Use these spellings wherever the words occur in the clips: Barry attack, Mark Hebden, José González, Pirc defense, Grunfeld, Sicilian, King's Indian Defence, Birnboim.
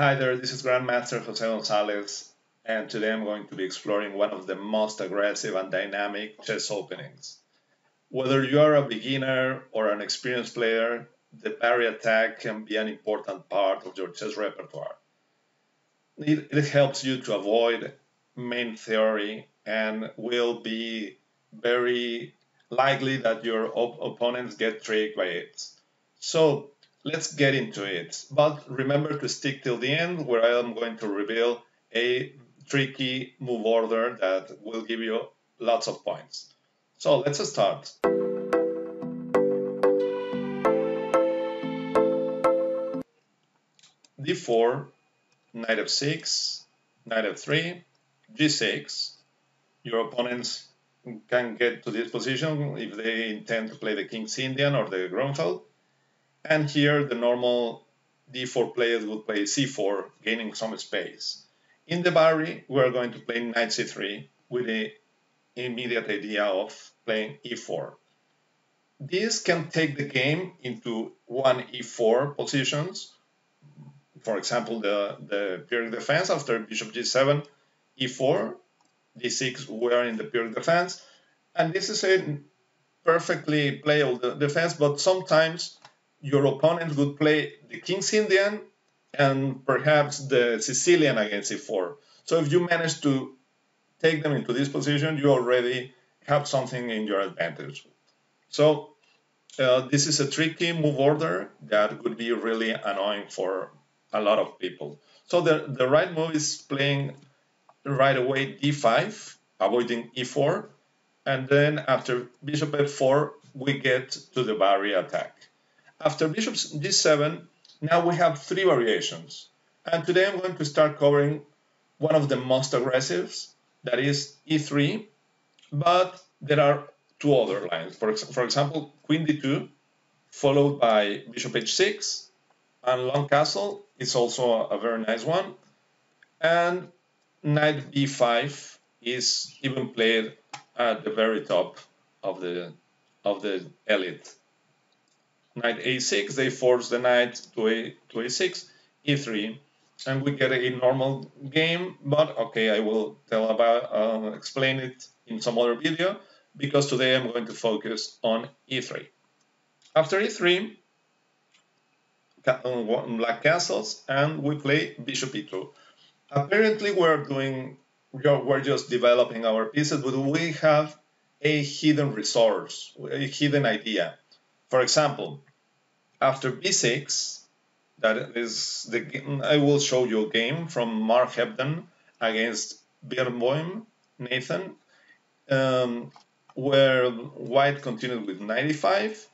Hi there, this is Grandmaster José González, and today I'm going to be exploring one of the most aggressive and dynamic chess openings. Whether you are a beginner or an experienced player, the Barry attack can be an important part of your chess repertoire. It helps you to avoid main theory and will be very likely that your opponents get tricked by it. So let's get into it, but remember to stick till the end where I am going to reveal a tricky move order that will give you lots of points. So let's start. d4, knight f6, knight f3, g6. Your opponents can get to this position if they intend to play the King's Indian or the Grunfeld. And here the normal d4 players would play c4, gaining some space. In the Barry, we are going to play knight c3 with the immediate idea of playing e4. This can take the game into one e4 positions. For example, the Pirc defense after bishop g7, e4, d6, we are in the Pirc defense. And this is a perfectly playable defense, but sometimes your opponent would play the King's Indian and perhaps the Sicilian against e4. So if you manage to take them into this position, you already have something in your advantage. So this is a tricky move order that could be really annoying for a lot of people. So the right move is playing right away d5, avoiding e4, and then after bishop f4, we get to the Barry attack. After bishop g7, now we have three variations. And today I'm going to start covering one of the most aggressive, that is e3, but there are two other lines. For example, queen d2, followed by bishop h6, and long castle is also a very nice one. And knight b5 is even played at the very top of the elite. Knight a6, they force the knight to a6, e3, and we get a normal game, but okay, I will explain it in some other video, because today I'm going to focus on e3. After e3, black castles, and we play bishop e2. Apparently we're just developing our pieces, but we have a hidden resource, a hidden idea. For example, after b6, that is the game, I will show you a game from Mark Hebden against Birnboim, Nathan, where white continued with knight e5,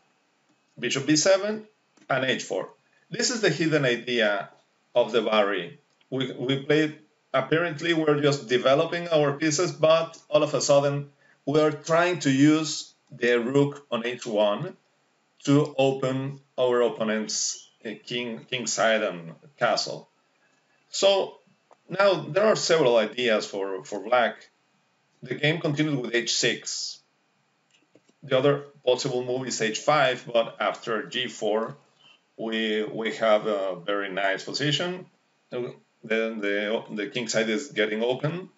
bishop b7, and h4. This is the hidden idea of the Barry. We played, apparently we're just developing our pieces, but all of a sudden we're trying to use the rook on h1 to open our opponent's kingside and castle. So now there are several ideas for black. The game continued with h6. The other possible move is h5, but after g4, we have a very nice position. Then the kingside is getting open,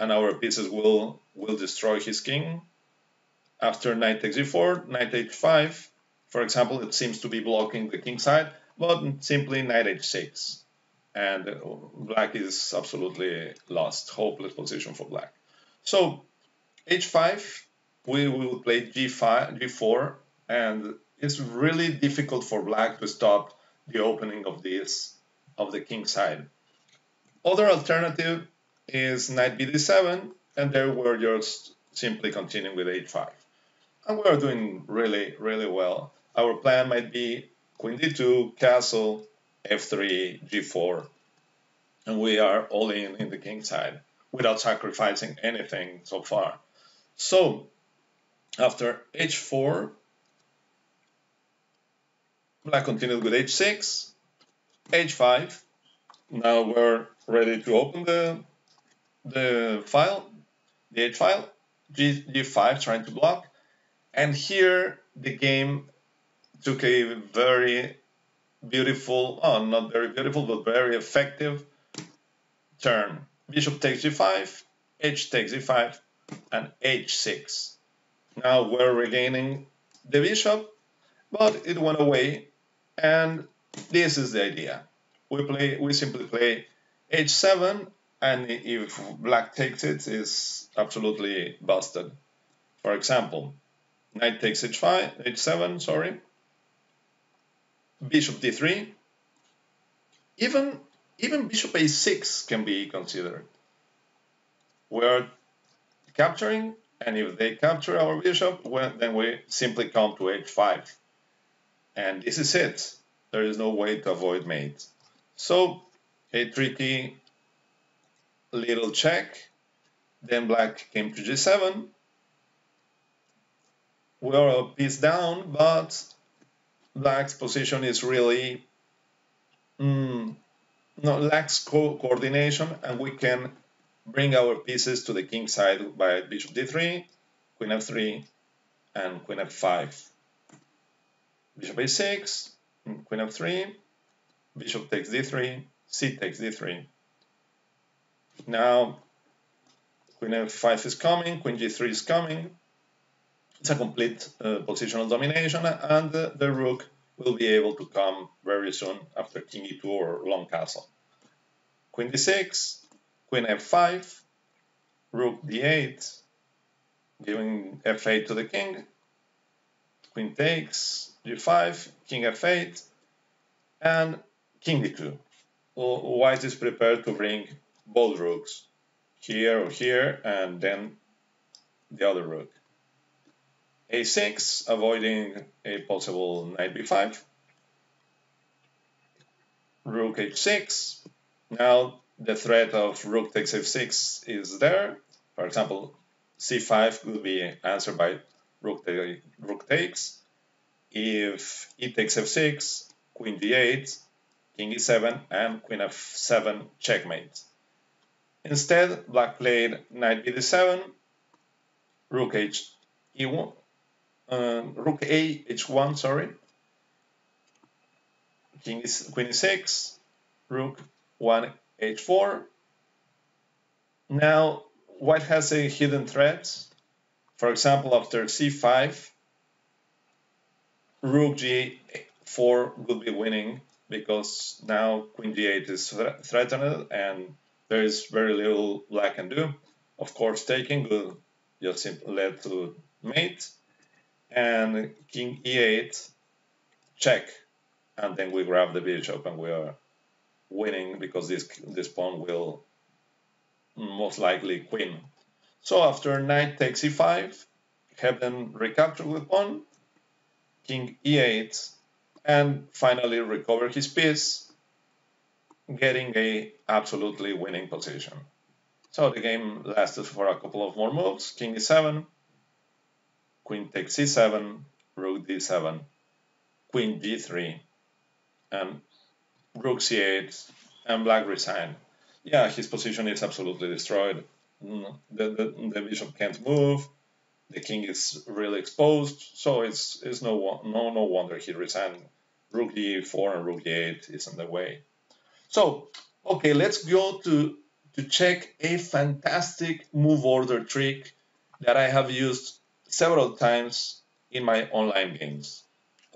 and our pieces will destroy his king. After knight takes g4, knight h5, for example, it seems to be blocking the king side, but simply knight h6. And black is absolutely lost, hopeless position for black. So h5, we will play g4, and it's really difficult for black to stop the opening of the king side. Other alternative is knight bd7, and there we're just simply continuing with h5. And we're doing really, really well. Our plan might be queen d2, castle, f3, g4, and we are all in the king side without sacrificing anything so far. So after h4, black continued with h6, h5. Now we're ready to open the h file, g5 trying to block, and here the game took a very beautiful, oh, not very beautiful, but very effective turn. Bishop takes g5, h takes e5, and h6. Now we're regaining the bishop, but it went away, and this is the idea. We simply play h7, and if black takes it, it's absolutely busted. For example, knight takes h7, bishop d3, even bishop a6 can be considered. We're capturing, and if they capture our bishop, well, then we simply come to h5. And this is it. There is no way to avoid mates. So, a tricky little check. Then black came to g7. We are a piece down, but black's position is really lacks coordination, and we can bring our pieces to the king side by bishop d3, queen f3, and queen f5. Bishop a6, queen f3, bishop takes d3, c takes d3. Now queen f5 is coming, queen g3 is coming. It's a complete positional domination, and the rook will be able to come very soon after king e2 or long castle. Queen d6, queen f5, rook d8, giving f8 to the king, queen takes, g5, king f8, and king d2. White is prepared to bring both rooks, here or here, and then the other rook. a6, avoiding a possible knight b5, rook h6. Now the threat of rook takes f6 is there. For example, c5 could be answered by rook takes. If e takes f6, queen d8, king e7, and queen f7 checkmate. Instead, black played knight bd7, rook h1. Rook a h1, queen e6, rook 1 h4. Now white has a hidden threat. For example, after c5, rook g4 will be winning, because now queen g8 is threatened and there is very little black can do. Of course, taking will just simply lead to mate. And king e8, check, and then we grab the bishop, and we are winning because this pawn will most likely queen. So after knight takes e5, Hebden recaptured the pawn, king e8, and finally recover his piece, getting a absolutely winning position. So the game lasted for a couple of more moves. King e7, queen takes c7, rook d7, queen g3, and rook c8, and black resigned. Yeah, his position is absolutely destroyed. The bishop can't move, the king is really exposed, so it's no wonder he resigned. Rook d4 and rook d8 is in the way. So, okay, let's go to check a fantastic move order trick that I have used several times in my online games.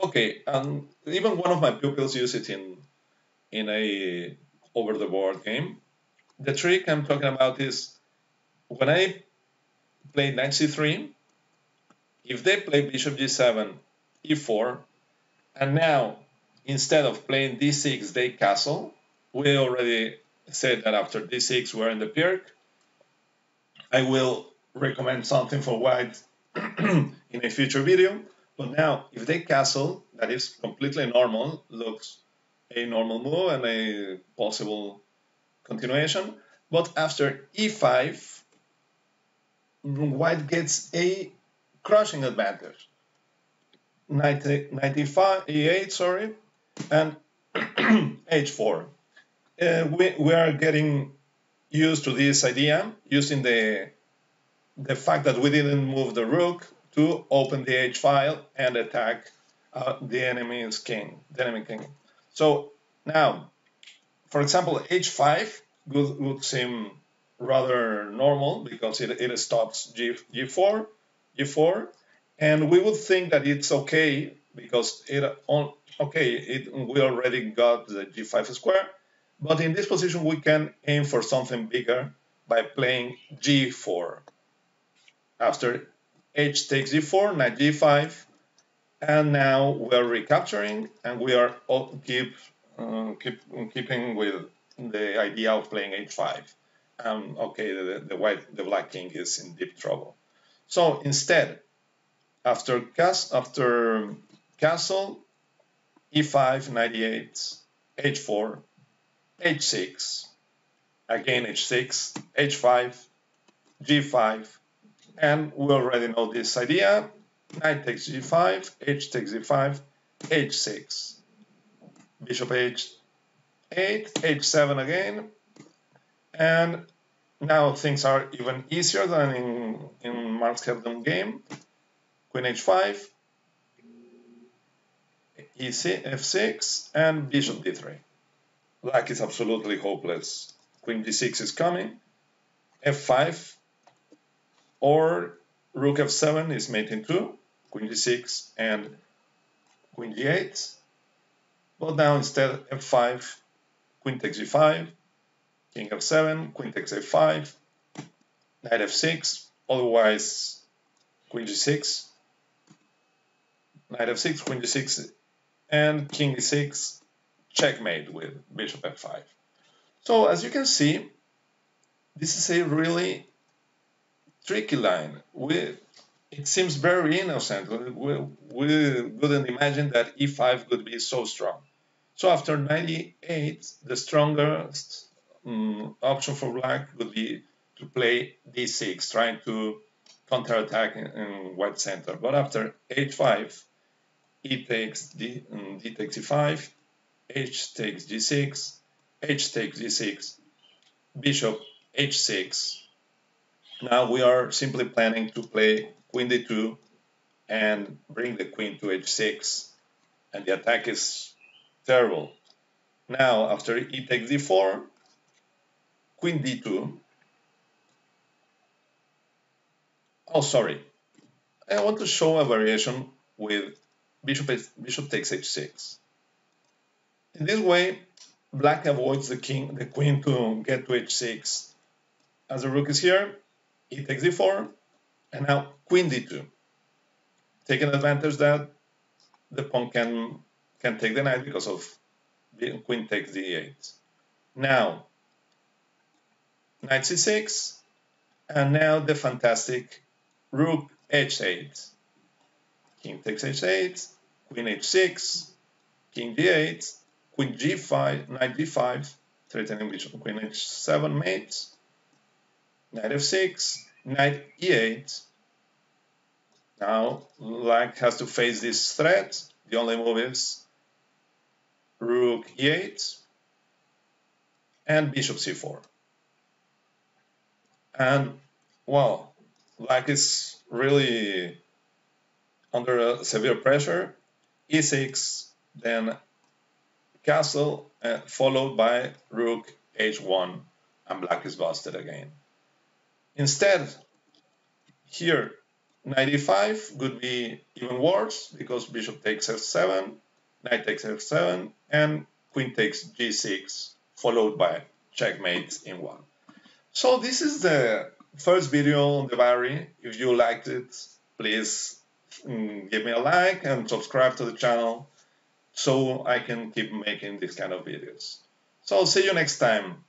Okay, and even one of my pupils use it in a over-the-board game. The trick I'm talking about is when I play knight c3, if they play bishop g7, e4, and now instead of playing d6, they castle. We already said that after d6 we're in the Pirc. I will recommend something for white in a future video, but now if they castle, that is completely normal, looks a normal move and a possible continuation, but after e5, white gets a crushing advantage. Knight e8, and h4. We are getting used to this idea, using the fact that we didn't move the rook to open the h file and attack the enemy's king. So now, for example, h5 would seem rather normal because it stops g4, and we would think that it's okay because we already got the g5 square, but in this position we can aim for something bigger by playing g4. After h takes g4, now g5, and now we are recapturing, and we are keeping with the idea of playing h5. Okay, the black king is in deep trouble. So instead, after castle, e5, knight e8, h4, h6, again h6, h5, g5, and we already know this idea. Knight takes g5, h takes g5, h6, bishop h8, h7 again, and now things are even easier than in Mark Hebden game. Queen h5, f6, and bishop d3. Black is absolutely hopeless. Queen d6 is coming, f5, or rook f7 is mate in two, queen d6 and queen d8. But now instead f5, queen takes g5, king f7, queen takes f5, knight f6, otherwise queen g6, knight f6, queen g6, and king e6, checkmate with bishop f5. So as you can see, this is a really tricky line. It seems very innocent. We couldn't imagine that e5 could be so strong. So after knight e8, the strongest option for black would be to play d6, trying to counterattack in white center. But after h5, d takes e5, h takes g6, h takes d6, bishop h6. Now we are simply planning to play queen d2 and bring the queen to h6, and the attack is terrible. Now after e takes d4, queen d2. Oh, sorry, I want to show a variation with bishop takes h6. In this way, black avoids the queen to get to h6. As the rook is here, e takes d4, and now queen d2, taking advantage that the pawn can take the knight because of the queen takes d8. Now knight c6, and now the fantastic rook h8, king takes h8, queen h6, king d8, queen g5, knight d5, threatening bishop, queen h7 mates, knight f6, knight e8. Now black has to face this threat. The only move is rook e8 and bishop c4. And well, black is really under severe pressure. e6, then castle, followed by rook h1, and black is busted again. Instead, here, knight e5 could be even worse because bishop takes f7, knight takes f7, and queen takes g6, followed by checkmate in one. So this is the first video on the Barry. If you liked it, please give me a like and subscribe to the channel so I can keep making these kind of videos. So see you next time.